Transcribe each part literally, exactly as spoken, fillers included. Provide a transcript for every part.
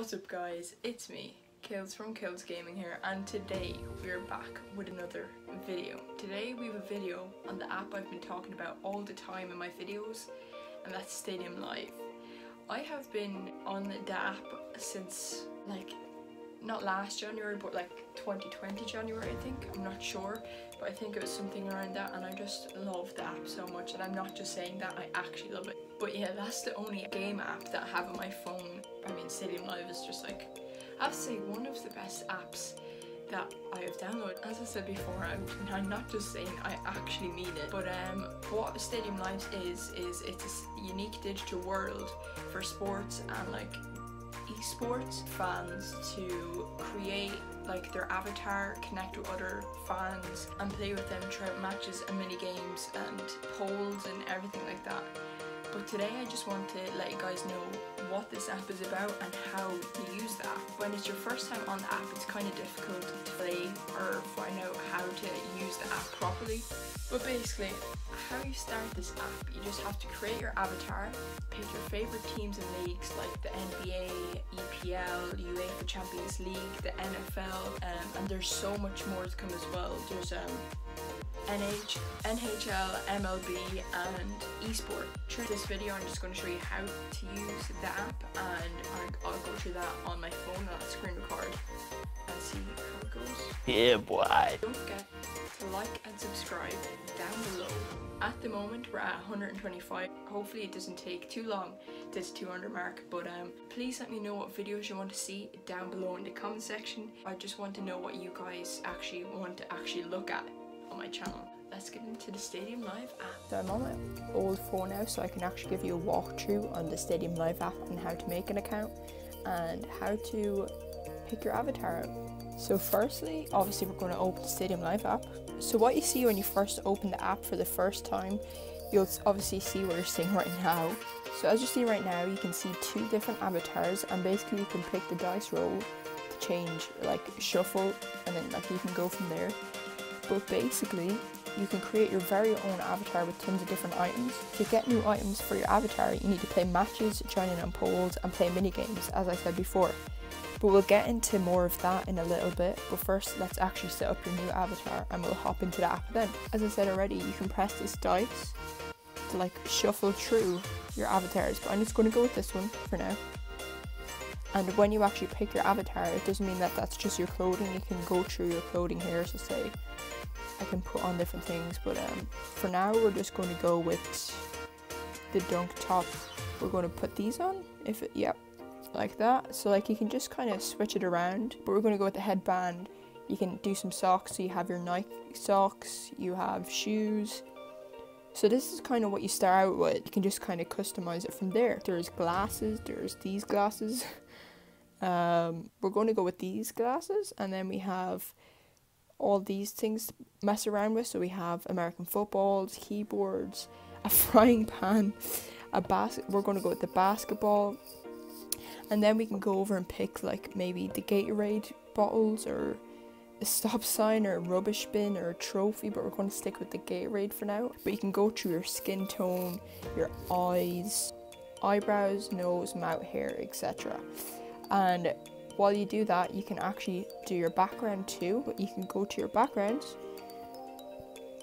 What's up guys, it's me, Kayls from Kayls Gaming here, and today we are back with another video. Today we have a video on the app I've been talking about all the time in my videos, and that's Stadium Live. I have been on the app since, like, not last January, but like twenty twenty January I think, I'm not sure, but I think it was something around that, and I just love the app so much, and I'm not just saying that, I actually love it. But yeah, that's the only game app that I have on my phone. I mean, Stadium Live is just like, absolutely one of the best apps that I have downloaded. As I said before, I'm, I'm not just saying, I actually mean it. But um, what Stadium Live is, is it's a unique digital world for sports and like eSports fans to create like their avatar, connect with other fans and play with them throughout matches and mini games and polls and everything like that. But today I just want to let you guys know what this app is about and how to use the app. When it's your first time on the app, it's kind of difficult to play or find out how to use the app properly. But basically, how you start this app, you just have to create your avatar, pick your favourite teams and leagues like the N B A, E P L, UEFA Champions League, the N F L, um, and there's so much more to come as well. There's um. N H L, M L B and eSport. Through this video I'm just going to show you how to use the app, and I'll go through that on my phone and I'll screen record and see how it goes. Yeah boy! Don't forget to like and subscribe down below. At the moment we're at one hundred twenty-five, hopefully it doesn't take too long to the two hundred mark, but um, please let me know what videos you want to see down below in the comment section. I just want to know what you guys actually want to actually look at on my channel. Let's get into the Stadium Live app. So I'm on my old phone now, so I can actually give you a walkthrough on the Stadium Live app and how to make an account and how to pick your avatar out. So firstly, obviously we're going to open the Stadium Live app. So what you see when you first open the app for the first time, you'll obviously see what you're seeing right now. So as you see right now, you can see two different avatars, and basically you can pick the dice roll to change, like shuffle, and then like you can go from there. But basically, you can create your very own avatar with tons of different items. To get new items for your avatar, you need to play matches, join in on polls, and play minigames, as I said before. But we'll get into more of that in a little bit, but first let's actually set up your new avatar and we'll hop into the app then. As I said already, you can press this dice to like shuffle through your avatars, but I'm just going to go with this one for now. And when you actually pick your avatar, it doesn't mean that that's just your clothing, you can go through your clothing here, so say I can put on different things, but um, for now we're just going to go with the dunk top. We're going to put these on, if it, yep, like that. So like you can just kind of switch it around, but we're going to go with the headband. You can do some socks, so you have your Nike socks, you have shoes. So this is kind of what you start out with. You can just kind of customize it from there. There's glasses, there's these glasses. Um, we're going to go with these glasses, and then we have all these things to mess around with. So we have American footballs, keyboards, a frying pan, a basket. We're going to go with the basketball, and then we can go over and pick like maybe the Gatorade bottles or a stop sign or a rubbish bin or a trophy, but we're going to stick with the Gatorade for now. But you can go through your skin tone, your eyes, eyebrows, nose, mouth, hair, et cetera. And while you do that, you can actually do your background too, but you can go to your backgrounds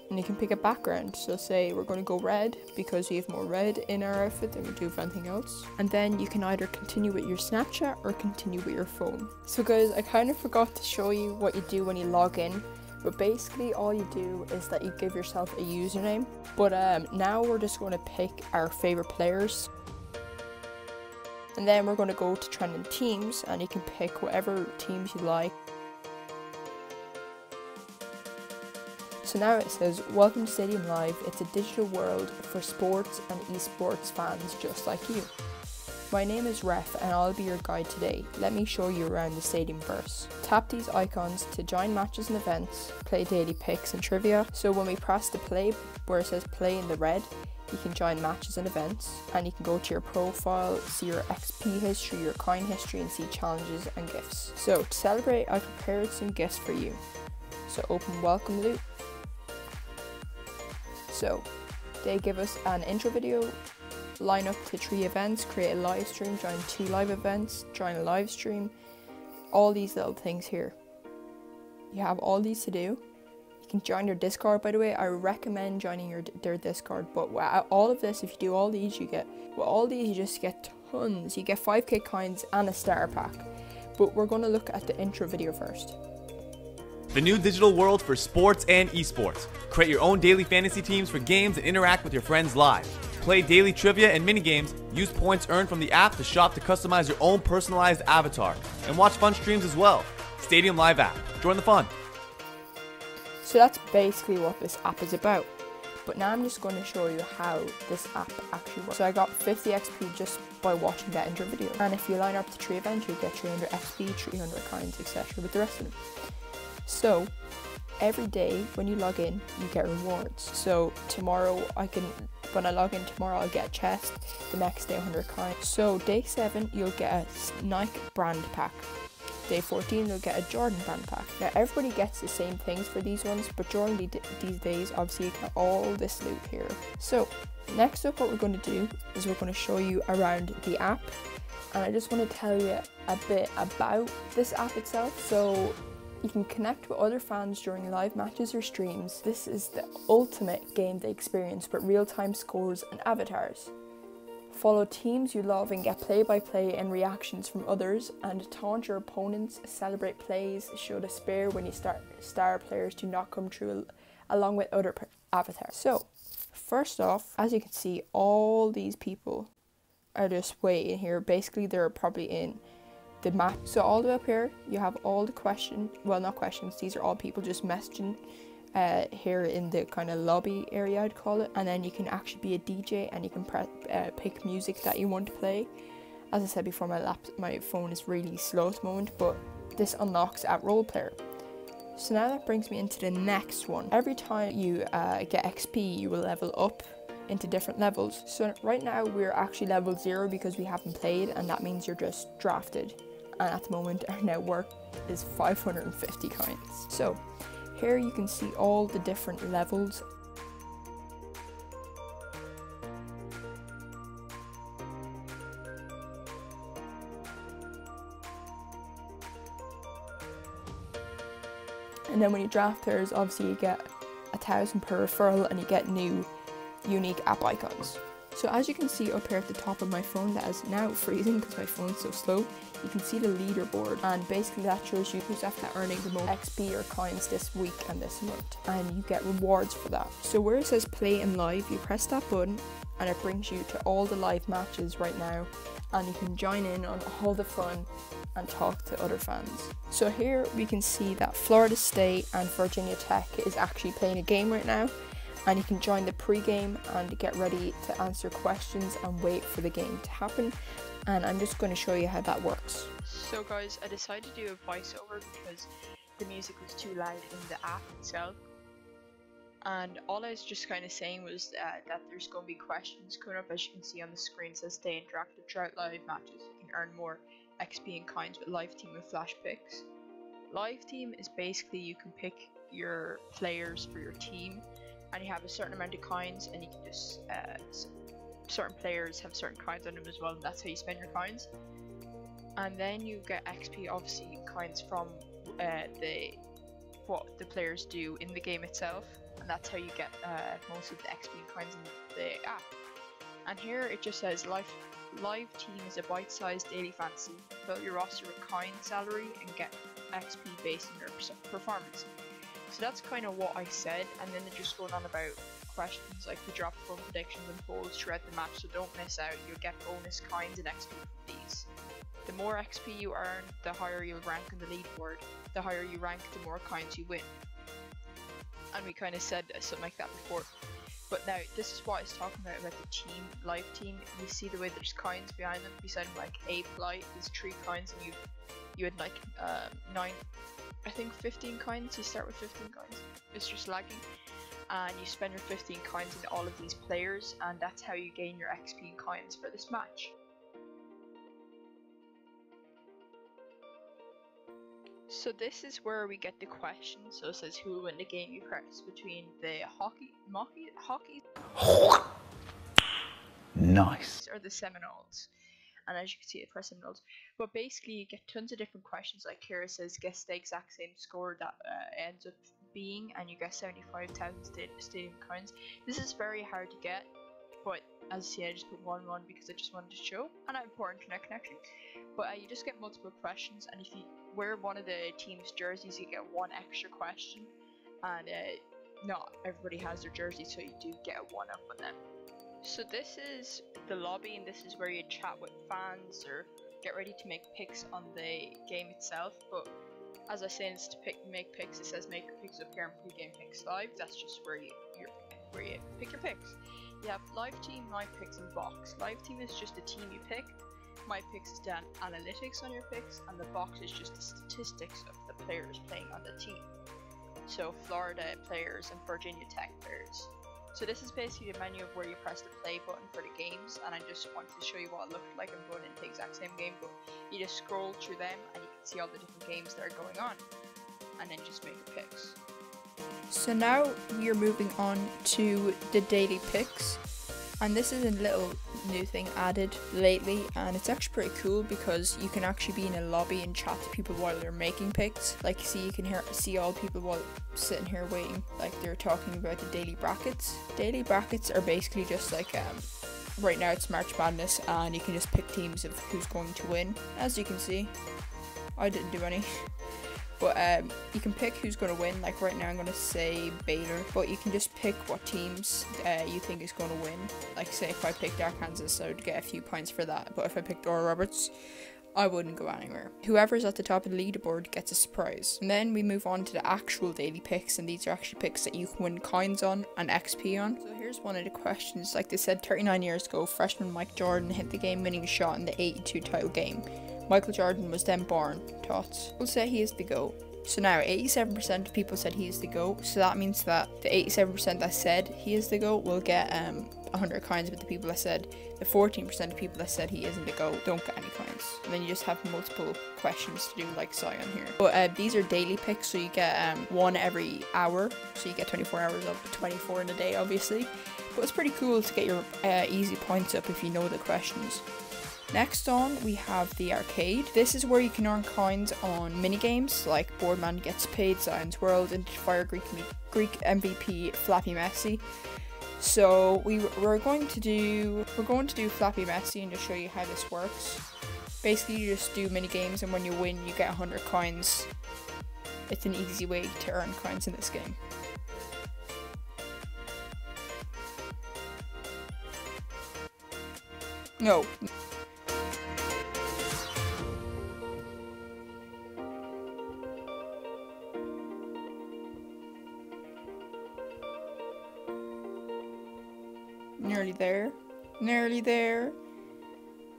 and you can pick a background. So say we're going to go red because we have more red in our outfit than we do for anything else. And then you can either continue with your Snapchat or continue with your phone. So guys, I kind of forgot to show you what you do when you log in, but basically all you do is that you give yourself a username. But um, now we're just going to pick our favorite players. And then we're going to go to trending teams, and you can pick whatever teams you like. So now it says, welcome to Stadium Live, it's a digital world for sports and esports fans just like you. My name is Ref and I'll be your guide today. Let me show you around the stadium first. Tap these icons to join matches and events, play daily picks and trivia. So when we press the play where it says play in the red, you can join matches and events, and you can go to your profile, see your X P history, your coin history, and see challenges and gifts. So to celebrate, I prepared some gifts for you. So open welcome loop. So they give us an intro video, line up to three events, create a live stream, join two live events, join a live stream, all these little things here. You have all these to do. You can join their Discord, by the way. I recommend joining your their Discord, but without all of this, if you do all these, you get, well, all these, you just get tons. You get five K coins and a starter pack. But we're gonna look at the intro video first. The new digital world for sports and esports. Create your own daily fantasy teams for games and interact with your friends live. Play daily trivia and mini games. Use points earned from the app to shop to customize your own personalized avatar. And watch fun streams as well. Stadium Live app. Join the fun. So that's basically what this app is about. But now I'm just going to show you how this app actually works. So I got fifty X P just by watching that intro video. And if you line up to three events, you get three hundred X P, three hundred coins, et cetera with the rest of them. So every day when you log in, you get rewards. So tomorrow I can, when I log in tomorrow, I'll get a chest. The next day, one hundred coins. So day seven, you'll get a Nike brand pack. Day fourteen, you'll get a Jordan brand pack. Now everybody gets the same things for these ones, but during the, these days, obviously you get all this loot here. So next up, what we're going to do is we're going to show you around the app. And I just want to tell you a bit about this app itself. So you can connect with other fans during live matches or streams. This is the ultimate game day experience with real-time scores and avatars. Follow teams you love and get play-by-play and reactions from others, and taunt your opponents, celebrate plays, show despair when you start star players do not come true along with other avatars. So first off, as you can see, all these people are just waiting here. Basically, they're probably in the map. So all the way up here, you have all the questions, well, not questions, these are all people just messaging uh, here in the kind of lobby area, I'd call it. And then you can actually be a D J and you can press, uh, pick music that you want to play. As I said before, my lap my phone is really slow at the moment, but this unlocks at role player. So now that brings me into the next one. Every time you uh, get X P, you will level up into different levels. So right now we're actually level zero because we haven't played, and that means you're just drafted. And at the moment our net worth is five hundred fifty coins. So here you can see all the different levels. And then when you draft players, obviously you get a thousand per referral and you get new unique app icons. So as you can see up here at the top of my phone, that is now freezing because my phone's so slow, you can see the leaderboard, and basically that shows you who's after earning the most X P or coins this week and this month, and you get rewards for that. So where it says play and live, you press that button and it brings you to all the live matches right now, and you can join in on all the fun and talk to other fans. So here we can see that Florida State and Virginia Tech is actually playing a game right now. And you can join the pre-game and get ready to answer questions and wait for the game to happen. And I'm just going to show you how that works. So guys, I decided to do a voiceover because the music was too loud in the app itself. And all I was just kind of saying was uh, that there's going to be questions coming up. As you can see on the screen, it says stay interactive throughout live matches. You can earn more X P and coins with live team and flash picks. Live team is basically you can pick your players for your team. And you have a certain amount of coins, and you can just uh, certain players have certain coins on them as well, and that's how you spend your coins. And then you get X P, obviously coins from uh, the what the players do in the game itself, and that's how you get uh, most of the X P and coins in the app. And here it just says live live team is a bite-sized daily fantasy. Build your roster with coin salary and get X P based on your performance. So that's kind of what I said, and then they're just going on about questions like the drop from predictions and polls throughout the match, so don't miss out. You'll get bonus coins and X P from these. The more X P you earn, the higher you'll rank on the leaderboard. The higher you rank, the more coins you win. And we kind of said something like that before. But now, this is what I was talking about, about the team, live team. You see the way there's coins behind them, beside them, like eight light, there's three coins, and you you had like um, nine, I think fifteen coins. You start with fifteen coins, it's just lagging, and you spend your fifteen coins in all of these players, and that's how you gain your X P and coins for this match. So this is where we get the question. So it says who will win the game. You press between the hockey, mocky, hockey. Nice. Or the Seminoles. And as you can see, the press Seminoles. But basically, you get tons of different questions. Like here it says, guess the exact same score that uh, ends up being, and you get seventy-five thousand st stadium coins. This is very hard to get, but as you see, I just put one one because I just wanted to show, and I'm important internet connection. But uh, you just get multiple questions, and if you wear one of the team's jerseys, you get one extra question, and uh, not everybody has their jersey, so you do get a one up on them. So this is the lobby, and this is where you chat with fans or get ready to make picks on the game itself. But as I say, it's to pick, make picks. It says make picks up here and pre-game picks live. That's just where you you're, where you pick your picks. You have live team, my picks, and box. Live team is just the team you pick. My picks is down analytics on your picks, and the box is just the statistics of the players playing on the team. So Florida players and Virginia Tech players. So this is basically the menu of where you press the play button for the games, and I just wanted to show you what it looked like. I'm going into the exact same game, but you just scroll through them and you can see all the different games that are going on, and then just make your picks. So now you're moving on to the daily picks, and this is a little new thing added lately, and it's actually pretty cool because you can actually be in a lobby and chat to people while they're making picks. Like, see, you can hear see all people while sitting here waiting, like they're talking about the daily brackets. Daily brackets are basically just like, um right now it's March Madness, and you can just pick teams of who's going to win. As you can see, I didn't do any. But um, you can pick who's going to win. Like right now I'm going to say Baylor, but you can just pick what teams uh, you think is going to win. Like say if I picked Arkansas, I would get a few points for that, but if I picked Oral Roberts, I wouldn't go anywhere. Whoever's at the top of the leaderboard gets a surprise. And then we move on to the actual daily picks, and these are actually picks that you can win coins on and X P on. So here's one of the questions. Like they said, thirty-nine years ago, freshman Mike Jordan hit the game-winning shot in the eighty-two title game. Michael Jordan was then born. Tots. We'll say he is the GOAT. So now eighty-seven percent of people said he is the GOAT, so that means that the eighty-seven percent that said he is the GOAT will get um one hundred coins, but the people that said, the fourteen percent of people that said he isn't the GOAT don't get any coins. And then you just have multiple questions to do, like Zion here. But uh, these are daily picks, so you get um, one every hour, so you get twenty-four hours up to twenty-four in a day, obviously. But it's pretty cool to get your uh, easy points up if you know the questions. Next on, we have the arcade. This is where you can earn coins on minigames like Boardman Gets Paid, Zion's World, and Fire Greek, Greek M V P Flappy Messi. So we, we're going to do we're going to do Flappy Messi and just show you how this works. Basically, you just do minigames, and when you win, you get one hundred coins. It's an easy way to earn coins in this game. No. Nearly there, nearly there,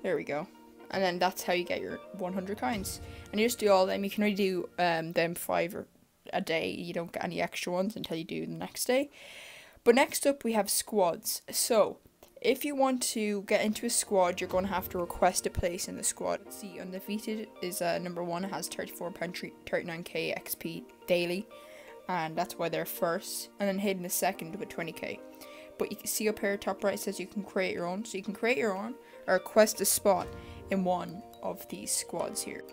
there we go. And then that's how you get your one hundred coins. And you just do all them. You can only do um, them five or a day. You don't get any extra ones until you do the next day. But next up we have squads. So if you want to get into a squad, you're going to have to request a place in the squad. Let's see, Undefeated is uh, number one, has thirty-four point three nine K X P daily, and that's why they're first. And then Hidden is second with twenty K. But you can see up here, top right, it says you can create your own. So you can create your own or request a spot in one of these squads here.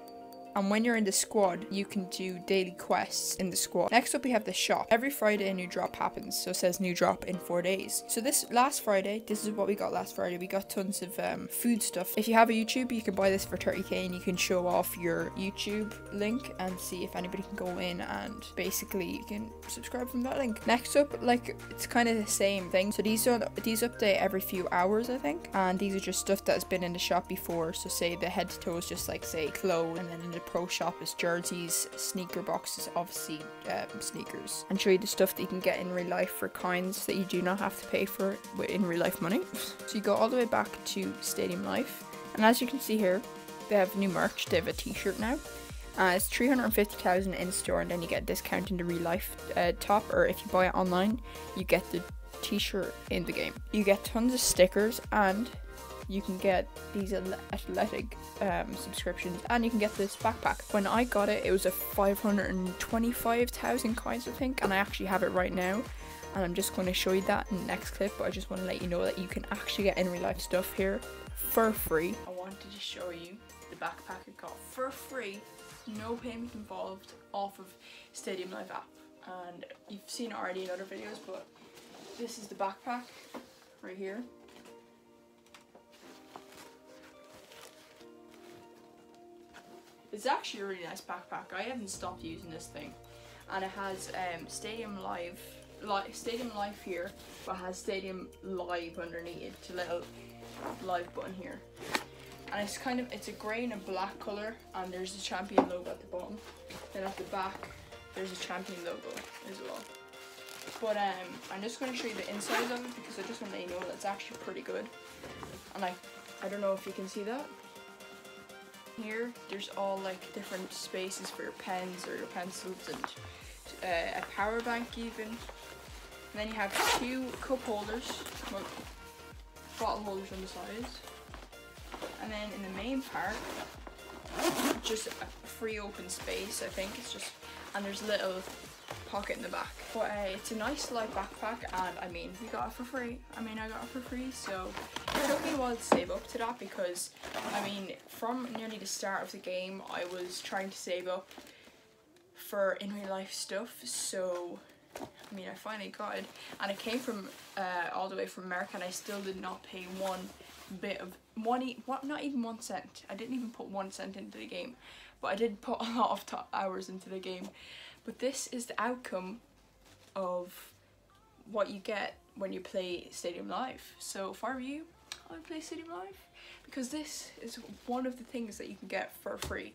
And when you're in the squad, you can do daily quests in the squad. Next up, we have the shop. Every Friday, a new drop happens. So it says new drop in four days. So this last Friday, this is what we got last Friday. We got tons of um, food stuff. If you have a YouTube, you can buy this for thirty K, and you can show off your YouTube link and see if anybody can go in, and basically you can subscribe from that link. Next up, like it's kind of the same thing. So these are these update every few hours, I think. And these are just stuff that has been in the shop before. So say the head to toe is just like say clothes, and then in the pro shop is jerseys, sneaker boxes, obviously um, sneakers, and show you the stuff that you can get in real life for coins that you do not have to pay for in real life money. So you go all the way back to Stadium Live, and as you can see here, they have new merch. They have a t-shirt now. Uh, it's three hundred fifty thousand in store, and then you get a discount in the real life uh, top, or if you buy it online, you get the t-shirt in the game. You get tons of stickers, and you can get these athletic um, subscriptions, and you can get this backpack. When I got it, it was a five hundred twenty-five thousand coins, I think, and I actually have it right now. and I'm just going to show you that in the next clip, but I just want to let you know that you can actually get in real life stuff here for free. I wanted to show you the backpack I got for free, no payment involved, off of Stadium Live app, and you've seen it already in other videos, but this is the backpack right here. It's actually a really nice backpack. I haven't stopped using this thing, and it has um, Stadium Live, li Stadium Live here, but it has Stadium Live underneath it. It's a little live button here, and it's kind of it's a grey and a black colour, and there's the Champion logo at the bottom. Then at the back, there's a Champion logo as well. But um, I'm just going to show you the insides of it because I just want to let you know that it's actually pretty good. And I, I don't know if you can see that. Here there's all like different spaces for your pens or your pencils and uh, a power bank even, and then you have two cup holders, well, bottle holders on the sides, and then in the main part just a free open space, I think it's just, and there's a little pocket in the back. But uh, it's a nice light backpack, and I mean we got it for free. I mean I got it for free, so it took me a while to save up to that because I mean from nearly the start of the game I was trying to save up for in real life stuff, so I mean I finally got it, and it came from uh, all the way from America, and I still did not pay one bit of money, what not even one cent. I didn't even put one cent into the game, but I did put a lot of top hours into the game. But this is the outcome of what you get when you play Stadium Live. So if I were you, I would play Stadium Live, because this is one of the things that you can get for free.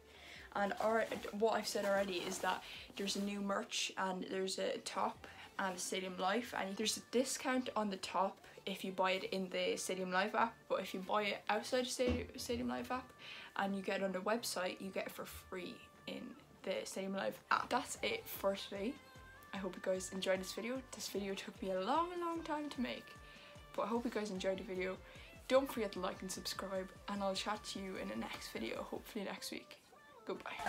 And our, what I've said already is that there's a new merch, and there's a top and a Stadium Live, and there's a discount on the top if you buy it in the Stadium Live app, but if you buy it outside the Stadium Live app and you get it on the website, you get it for free in the Stadium Live app. That's it for today. I hope you guys enjoyed this video. This video took me a long, long time to make, but I hope you guys enjoyed the video. Don't forget to like and subscribe, and I'll chat to you in the next video, hopefully next week. Goodbye.